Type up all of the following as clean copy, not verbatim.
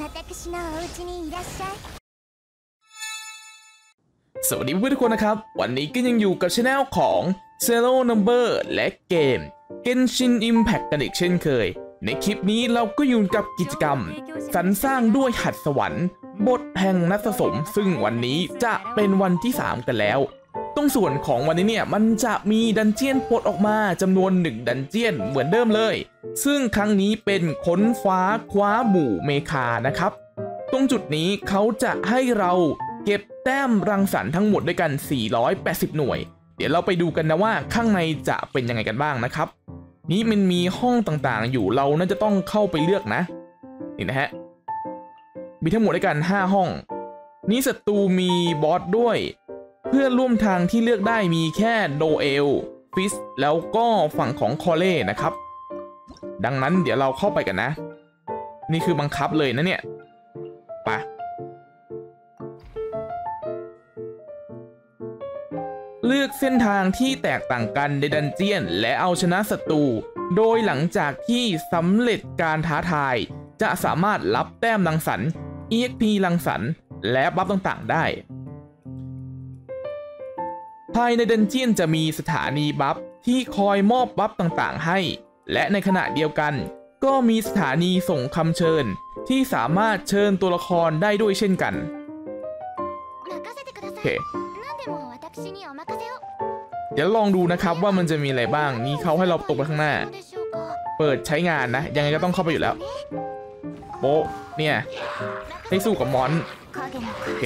สวัสดีเพื่อนทุกคนนะครับวันนี้ก็ยังอยู่กับช่องของ Zero Number และเกม Genshin Impact กันอีกเช่นเคยในคลิปนี้เราก็อยู่กับกิจกรรมสรรสร้างด้วยหัตถ์สวรรค์บทแห่งนักสะสมซึ่งวันนี้จะเป็นวันที่3กันแล้วตรงส่วนของวันนี้เนี่ยมันจะมีดันเจียนปลดออกมาจำนวน1ดันเจียนเหมือนเดิมเลยซึ่งครั้งนี้เป็นค้นฟ้าคว้าหมู่เมคานะครับตรงจุดนี้เขาจะให้เราเก็บแต้มรังสรรค์ทั้งหมดด้วยกัน480หน่วยเดี๋ยวเราไปดูกันนะว่าข้างในจะเป็นยังไงกันบ้างนะครับนี้มันมีห้องต่างๆอยู่เราน่าจะต้องเข้าไปเลือกนะนี่นะฮะมีทั้งหมดด้วยกัน5ห้องนี้ศัตรูมีบอสด้วยเพื่อนร่วมทางที่เลือกได้มีแค่โดเอลฟิสแล้วก็ฝั่งของคอเล่นะครับดังนั้นเดี๋ยวเราเข้าไปกันนะนี่คือบังคับเลยนะเนี่ยไปเลือกเส้นทางที่แตกต่างกันในดันเจียนและเอาชนะศัตรูโดยหลังจากที่สำเร็จการท้าทายจะสามารถรับแต้มรังสรรค์ EXP รังสรรค์และบัฟต่างๆได้ภายในดันเจียนจะมีสถานีบัฟที่คอยมอบบัฟต่างๆให้และในขณะเดียวกันก็มีสถานีส่งคำเชิญที่สามารถเชิญตัวละครได้ด้วยเช่นกันโอเคเดี๋ยวลองดูนะครับว่ามันจะมีอะไรบ้างนี่เขาให้เราตกไปข้างหน้าเปิดใช้งานนะยังไงก็ต้องเข้าไปอยู่แล้วโป๊ะเนี่ยให้สู้กับมอนโอเค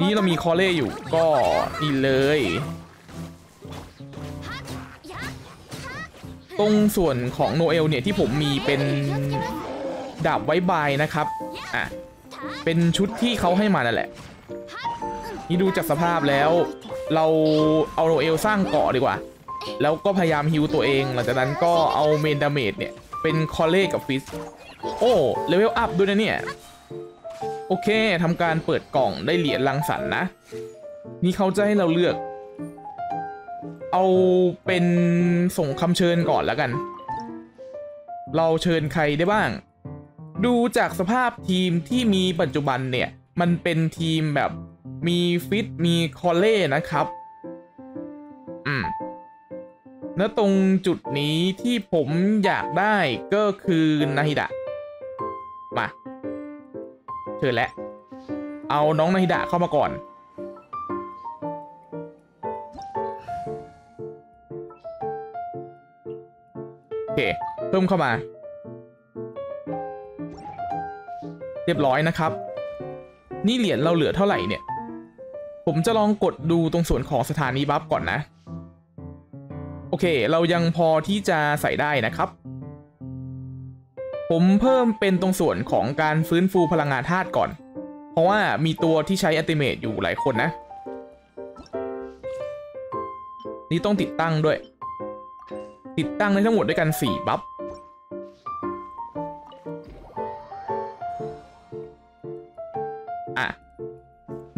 นี่เรามีคอเล่อยู่ก็นี่เลยตรงส่วนของโนเอลเนี่ยที่ผมมีเป็นดาบไว้บายนะครับเป็นชุดที่เขาให้มานั่นแหละนี่ดูจากสภาพแล้วเราเอาโนเอลสร้างเกาะดีกว่าแล้วก็พยายามฮิวตัวเองหลังจากนั้นก็เอาเมนดาเมจเนี่ยเป็นคอเล่กับฟิสโอ้เลเวลอัพด้วยนะเนี่ยโอเคทำการเปิดกล่องได้เหรียญรังสรรค์นะนี่เขาจะให้เราเลือกเอาเป็นส่งคำเชิญก่อนแล้วกันเราเชิญใครได้บ้างดูจากสภาพทีมที่มีปัจจุบันเนี่ยมันเป็นทีมแบบมีฟิตมีคอเล่นะครับแล้วตรงจุดนี้ที่ผมอยากได้ก็คือนาฮิดะมาเธอและเอาน้องนาฮิดะเข้ามาก่อนโอเคเพิ่มเข้ามาเรียบร้อยนะครับนี่เหรียญเราเหลือเท่าไหร่เนี่ยผมจะลองกดดูตรงส่วนของสถานีบัฟก่อนนะโอเคเรายังพอที่จะใส่ได้นะครับผมเพิ่มเป็นตรงส่วนของการฟื้นฟูพลังงานธาตุก่อนเพราะว่ามีตัวที่ใช้อัลติเมทอยู่หลายคนนะนี่ต้องติดตั้งด้วยติดตั้งในทั้งหมดด้วยกัน4บัฟ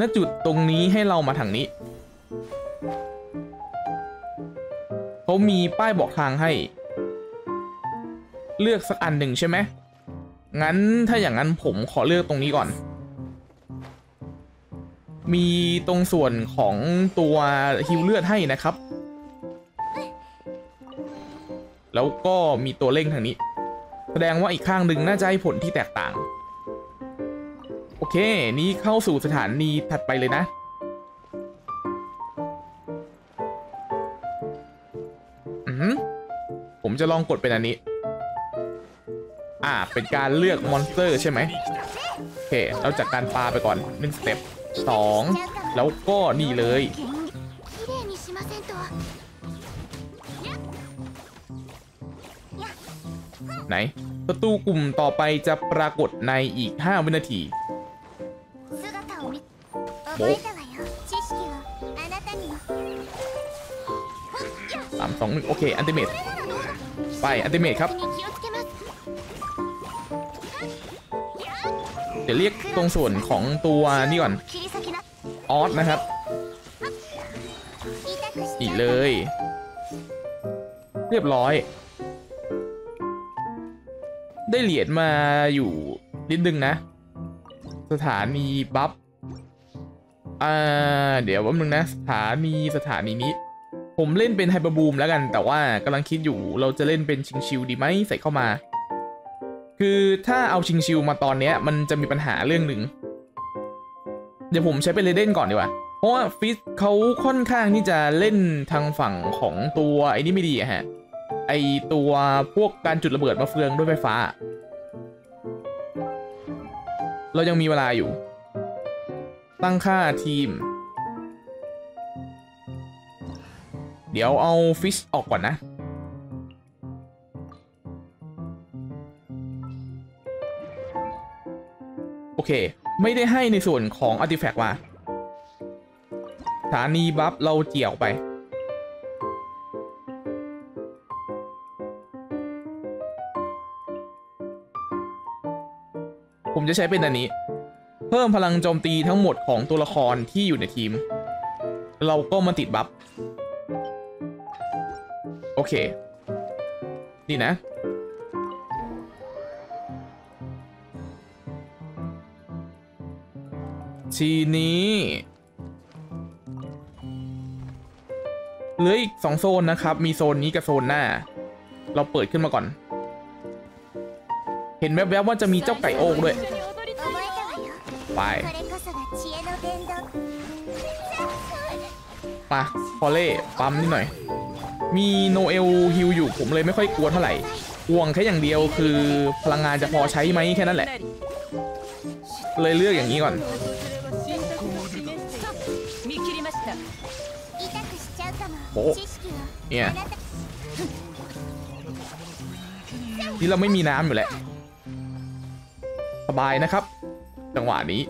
ณจุดตรงนี้ให้เรามาทางนี้เขามีป้ายบอกทางให้เลือกสักอันหนึ่งใช่ไหมงั้นถ้าอย่างนั้นผมขอเลือกตรงนี้ก่อนมีตรงส่วนของตัวฮิวเลือดให้นะครับแล้วก็มีตัวเร่งทางนี้แสดงว่าอีกข้างหนึ่งน่าจะให้ผลที่แตกต่างโอเคนี้เข้าสู่สถานีถัดไปเลยนะผมจะลองกดเป็นอันนี้เป็นการเลือกมอนสเตอร์ใช่ไหมโอเคเราจัดการปลาไปก่อน1สเต็ป2แล้วก็นี่เลยไหนศัตรูกลุ่มต่อไปจะปรากฏในอีก5วินาทีโบ3 2 1โอเคอัลติเมทไปอัลติเมทครับเดี๋ยวเรียกตรงส่วนของตัวนี่ก่อนออสนะครับอีกเลยเรียบร้อยได้เหรียญมาอยู่ นิดนึงนะสถานีบัฟเดี๋ยวว่ามึงนะสถานีนี้ผมเล่นเป็นไฮเปอร์บูมแล้วกันแต่ว่ากำลังคิดอยู่เราจะเล่นเป็นชิงชิวดีไหมใส่เข้ามาคือถ้าเอาชิงชิวมาตอนเนี้ยมันจะมีปัญหาเรื่องหนึ่งเดี๋ยวผมใช้เป็นเรเดนก่อนดีกว่าเพราะว่าฟิสเขาค่อนข้างที่จะเล่นทางฝั่งของตัวไอ้นี่ไม่ดีฮะไอตัวพวกการจุดระเบิดมาเฟืองด้วยไฟฟ้าเรายังมีเวลาอยู่ตั้งค่าทีมเดี๋ยวเอาฟิชออกก่อนนะโอเคไม่ได้ให้ในส่วนของอาร์ติแฟกต์มาสถานีบัฟเราเจี่ยวไปผมจะใช้เป็นอันนี้เพิ่มพลังโจมตีทั้งหมดของตัวละครที่อยู่ในทีมเราก็มาติดบัฟโอเคนี่นะทีนี้เหลืออีก2โซนนะครับมีโซนนี้กับโซนหน้าเราเปิดขึ้นมาก่อนเห็นแวบๆว่าจะมีเจ้าไก่โอกด้วยไปปะพอเล่ปั๊มนิดหน่อยมีโนเอลฮิลอยู่ผมเลยไม่ค่อยกลัวเท่าไหร่ห่วงแค่อย่างเดียวคือพลังงานจะพอใช้ไหมแค่นั้นแหละเลยเลือกอย่างนี้ก่อนโอ้เนี่ยที่เราไม่มีน้ำอยู่แหละสบายนะครับจังหวะนี้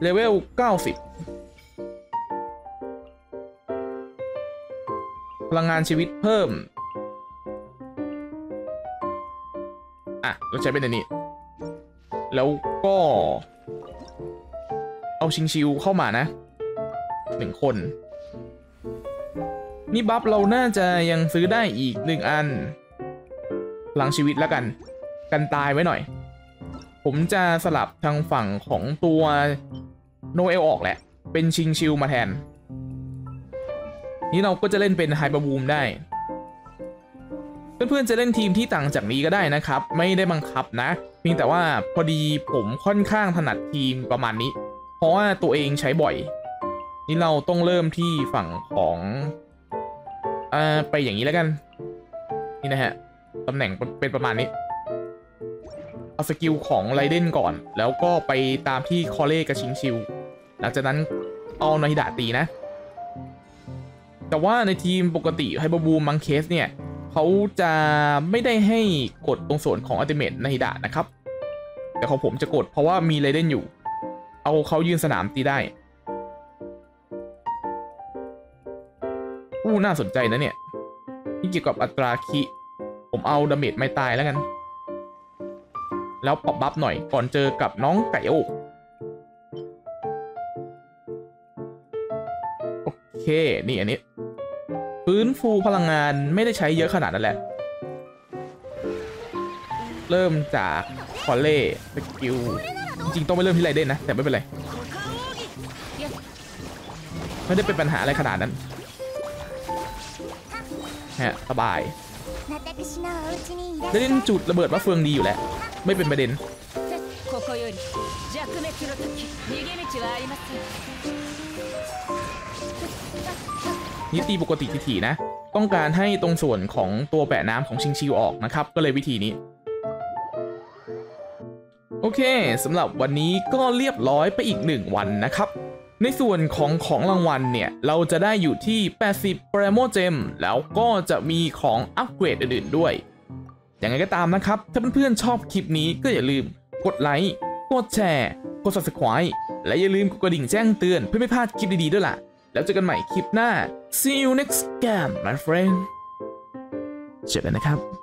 เลเวล90พลังงานชีวิตเพิ่มอ่ะเราใช้เป็นอันนี้แล้วก็เอาชิงชิวเข้ามานะ1คนนี่บัฟเราน่าจะยังซื้อได้อีก1อันหลังชีวิตแล้วกันกันตายไว้หน่อยผมจะสลับทางฝั่งของตัวโนเอลออกแหละเป็นชิงชิวมาแทนนี่เราก็จะเล่นเป็นไฮเปอร์บูมได้เพื่อนๆจะเล่นทีมที่ต่างจากนี้ก็ได้นะครับไม่ได้บังคับนะเพียงแต่ว่าพอดีผมค่อนข้างถนัดทีมประมาณนี้เพราะว่าตัวเองใช้บ่อยนี่เราต้องเริ่มที่ฝั่งของไปอย่างนี้แล้วกันนี่นะฮะตำแหน่งเป็นประมาณนี้เอาสกิลของไรเดนก่อนแล้วก็ไปตามที่คอเล่กับชิงชิวหลังจากนั้นเอานาฮิดะตีนะแต่ว่าในทีมปกติไฮเปอร์บูมมังเคสเนี่ยเขาจะไม่ได้ให้กดตรงส่วนของอัลติเมทนาฮิดะนะครับแต่ของผมจะกดเพราะว่ามีไรเดนอยู่เอาเขายืนสนามตีได้น่าสนใจนะเนี่ยที่เกี่ยวกับอัตราคิผมเอาดาเมจไม่ตายแล้วกันแล้วปรับบัฟหน่อยก่อนเจอกับน้องไก่โอกโอเคนี่อันนี้ฟื้นฟูพลังงานไม่ได้ใช้เยอะขนาดนั้นแหละเริ่มจากคอเล่สกิลจริงต้องไม่เริ่มที่ไรเด่นนะแต่ไม่เป็นไรไม่ได้เป็นปัญหาอะไรขนาดนั้นฮะสบายเล่นจุดระเบิดว่าเฟืองดีอยู่แล้วไม่เป็นประเด็นนี่ตีปกติทีๆนะต้องการให้ตรงส่วนของตัวแปะน้ำของชิงชิวออกนะครับก็เลยวิธีนี้โอเคสำหรับวันนี้ก็เรียบร้อยไปอีก1วันนะครับในส่วนของรางวัลเนี่ยเราจะได้อยู่ที่80โปรโมเจมแล้วก็จะมีของอัปเกรดอื่นๆด้วยยังไงก็ตามนะครับถ้าเพื่อนๆชอบคลิปนี้ก็อย่าลืมกดไลค์กดแชร์กด Subscribe และอย่าลืมกดกระดิ่งแจ้งเตือนเพื่อไม่พลาดคลิปดีๆด้วยล่ะแล้วเจอกันใหม่คลิปหน้า See you next time my friend เจอกันนะครับ